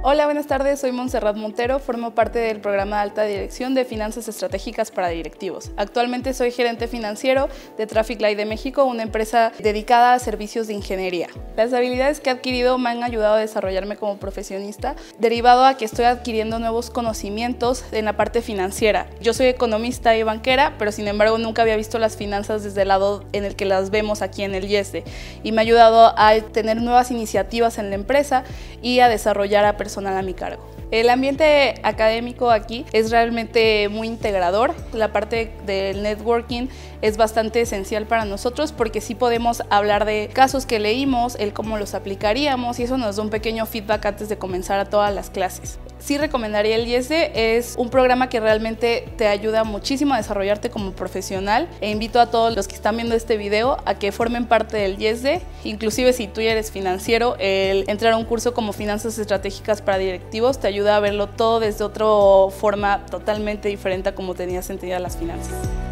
Hola, buenas tardes, soy Montserrat Montero, formo parte del programa de Alta Dirección de Finanzas Estratégicas para Directivos. Actualmente soy gerente financiero de Traffic Light de México, una empresa dedicada a servicios de ingeniería. Las habilidades que he adquirido me han ayudado a desarrollarme como profesionista, derivado a que estoy adquiriendo nuevos conocimientos en la parte financiera. Yo soy economista y banquera, pero sin embargo nunca había visto las finanzas desde el lado en el que las vemos aquí en el IESDE, y me ha ayudado a tener nuevas iniciativas en la empresa y a desarrollar a personal a mi cargo. El ambiente académico aquí es realmente muy integrador. La parte del networking es bastante esencial para nosotros porque sí podemos hablar de casos que leímos, el cómo los aplicaríamos, y eso nos da un pequeño feedback antes de comenzar a todas las clases. Sí recomendaría el IESDE, es un programa que realmente te ayuda muchísimo a desarrollarte como profesional, e invito a todos los que están viendo este video a que formen parte del IESDE, inclusive si tú ya eres financiero, el entrar a un curso como Finanzas Estratégicas para Directivos te ayuda a verlo todo desde otra forma totalmente diferente a como tenías entendidas las finanzas.